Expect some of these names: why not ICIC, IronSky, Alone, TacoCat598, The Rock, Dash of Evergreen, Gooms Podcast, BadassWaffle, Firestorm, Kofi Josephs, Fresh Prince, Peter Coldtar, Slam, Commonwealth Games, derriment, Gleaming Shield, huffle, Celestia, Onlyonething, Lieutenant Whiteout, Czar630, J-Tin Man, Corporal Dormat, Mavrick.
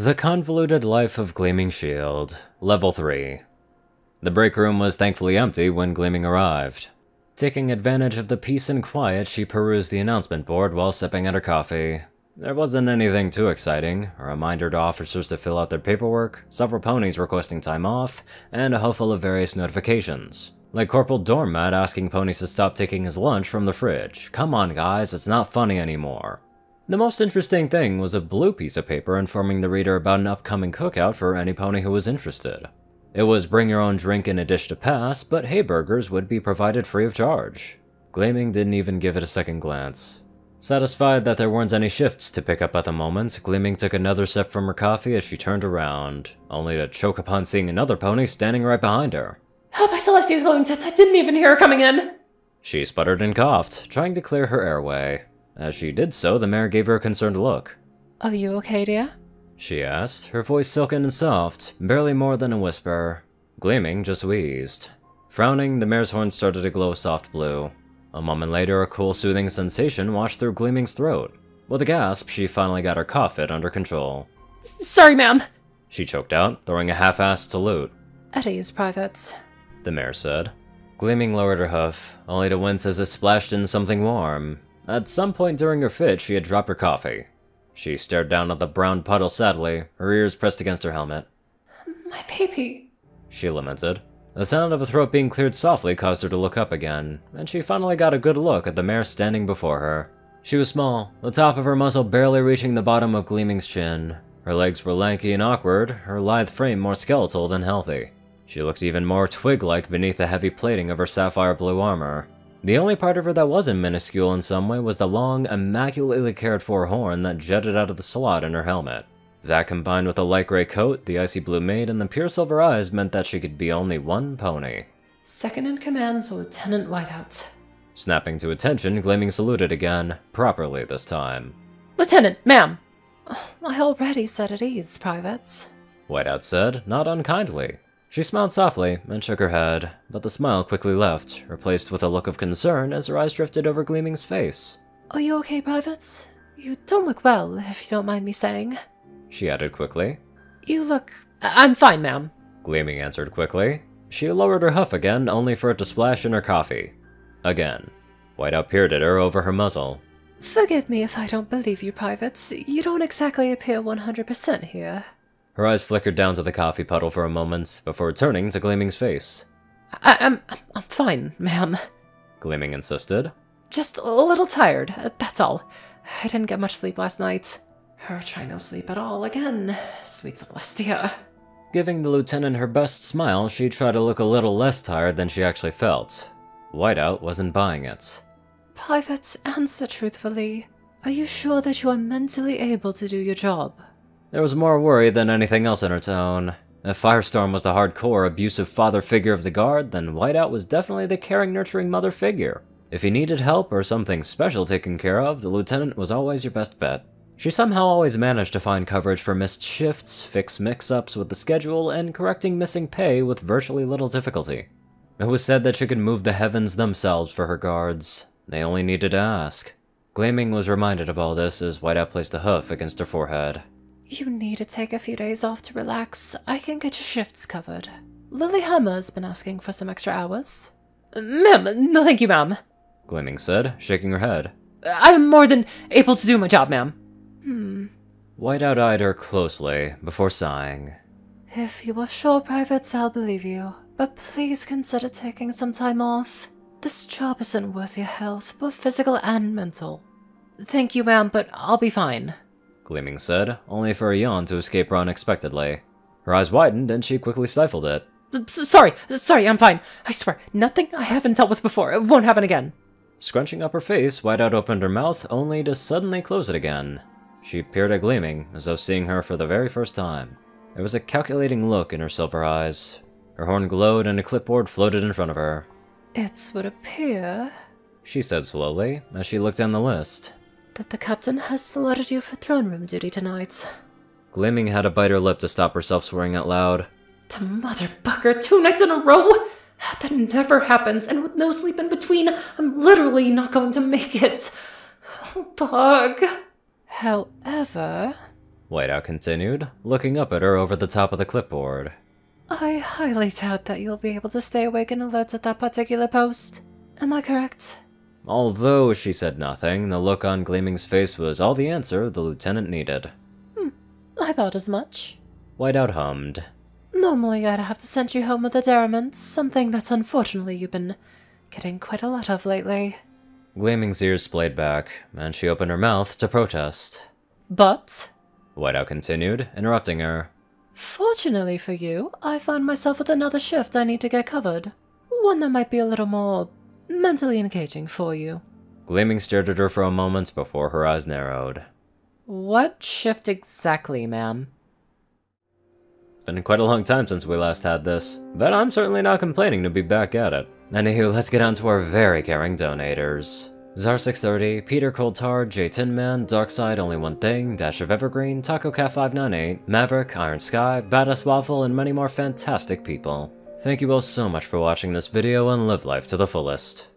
The Convoluted Life of Gleaming Shield, Level 3. The break room was thankfully empty when Gleaming arrived. Taking advantage of the peace and quiet, she perused the announcement board while sipping at her coffee. There wasn't anything too exciting, a reminder to officers to fill out their paperwork, several ponies requesting time off, and a huffle of various notifications. Like Corporal Dormat asking ponies to stop taking his lunch from the fridge. Come on guys, it's not funny anymore. The most interesting thing was a blue piece of paper informing the reader about an upcoming cookout for any pony who was interested. It was bring your own drink and a dish to pass, but hayburgers would be provided free of charge. Gleaming didn't even give it a second glance. Satisfied that there weren't any shifts to pick up at the moment, Gleaming took another sip from her coffee as she turned around, only to choke upon seeing another pony standing right behind her. Help, my Celestia's glowing tits, I didn't even hear her coming in! She sputtered and coughed, trying to clear her airway. As she did so, the mare gave her a concerned look. Are you okay, dear? She asked, her voice silken and soft, barely more than a whisper. Gleaming just wheezed. Frowning, the mare's horn started to glow soft blue. A moment later, a cool, soothing sensation washed through Gleaming's throat. With a gasp, she finally got her cough under control. Sorry, ma'am, she choked out, throwing a half-assed salute. At ease, privates, the mare said. Gleaming lowered her hoof, only to wince as it splashed in something warm. At some point during her fit, she had dropped her coffee. She stared down at the brown puddle sadly, her ears pressed against her helmet. My baby, she lamented. The sound of a throat being cleared softly caused her to look up again, and she finally got a good look at the mare standing before her. She was small, the top of her muzzle barely reaching the bottom of Gleaming's chin. Her legs were lanky and awkward, her lithe frame more skeletal than healthy. She looked even more twig-like beneath the heavy plating of her sapphire blue armor. The only part of her that wasn't minuscule in some way was the long, immaculately cared-for horn that jutted out of the slot in her helmet. That combined with the light gray coat, the icy blue mane, and the pure silver eyes meant that she could be only one pony. Second in command's Lieutenant Whiteout. Snapping to attention, Gleaming saluted again, properly this time. Lieutenant, ma'am! Oh, I already said at ease, privates, Whiteout said, not unkindly. She smiled softly and shook her head, but the smile quickly left, replaced with a look of concern as her eyes drifted over Gleaming's face. Are you okay, privates? You don't look well, if you don't mind me saying, she added quickly. You look... I'm fine, ma'am, Gleaming answered quickly. She lowered her hoof again, only for it to splash in her coffee. Again. Whiteout peered at her over her muzzle. Forgive me if I don't believe you, privates. You don't exactly appear 100% here. Her eyes flickered down to the coffee puddle for a moment, before returning to Gleaming's face. I'm fine, ma'am, Gleaming insisted. Just a little tired, that's all. I didn't get much sleep last night. Her try no sleep at all again, sweet Celestia. Giving the lieutenant her best smile, she tried to look a little less tired than she actually felt. Whiteout wasn't buying it. Privates, answer truthfully. Are you sure that you are mentally able to do your job? There was more worry than anything else in her tone. If Firestorm was the hardcore, abusive father figure of the guard, then Whiteout was definitely the caring, nurturing mother figure. If he needed help or something special taken care of, the lieutenant was always your best bet. She somehow always managed to find coverage for missed shifts, fix mix-ups with the schedule, and correcting missing pay with virtually little difficulty. It was said that she could move the heavens themselves for her guards. They only needed to ask. Gleaming was reminded of all this as Whiteout placed a hoof against her forehead. You need to take a few days off to relax. I can get your shifts covered. Lilyhammer's been asking for some extra hours. Ma'am, no thank you, ma'am, Gleaming said, shaking her head. I am more than able to do my job, ma'am. Whiteout eyed her closely, before sighing. If you are sure, privates, I'll believe you. But please consider taking some time off. This job isn't worth your health, both physical and mental. Thank you, ma'am, but I'll be fine, Gleaming said, only for a yawn to escape her unexpectedly. Her eyes widened and she quickly stifled it. Sorry, I'm fine. I swear, nothing I haven't dealt with before. It won't happen again. Scrunching up her face, Whiteout opened her mouth, only to suddenly close it again. She peered at Gleaming, as though seeing her for the very first time. There was a calculating look in her silver eyes. Her horn glowed and a clipboard floated in front of her. It would appear, she said slowly, as she looked down the list, that the captain has slotted you for throne room duty tonight. Gleaming had to bite her lip to stop herself swearing out loud. The motherfucker, 2 nights in a row? That never happens, and with no sleep in between, I'm literally not going to make it. Oh, bug. However, Whiteout continued, looking up at her over the top of the clipboard. I highly doubt that you'll be able to stay awake and alert at that particular post. Am I correct? Although she said nothing, the look on Gleaming's face was all the answer the lieutenant needed. I thought as much. Whiteout hummed. Normally I'd have to send you home with a derriment, something that unfortunately you've been getting quite a lot of lately. Gleaming's ears splayed back, and she opened her mouth to protest. But, Whiteout continued, interrupting her. Fortunately for you, I find myself with another shift I need to get covered. One that might be a little more mentally engaging for you. Gleaming stared at her for a moment before her eyes narrowed. What shift exactly, ma'am? Been quite a long time since we last had this, but I'm certainly not complaining to be back at it. Anywho, let's get on to our very caring donators. Czar630, Peter Coldtar, J Tinman, Darkside Only One Thing, Dash of Evergreen, TacoCat598, Maverick, Iron Sky, Badass Waffle, and many more fantastic people. Thank you all so much for watching this video and live life to the fullest.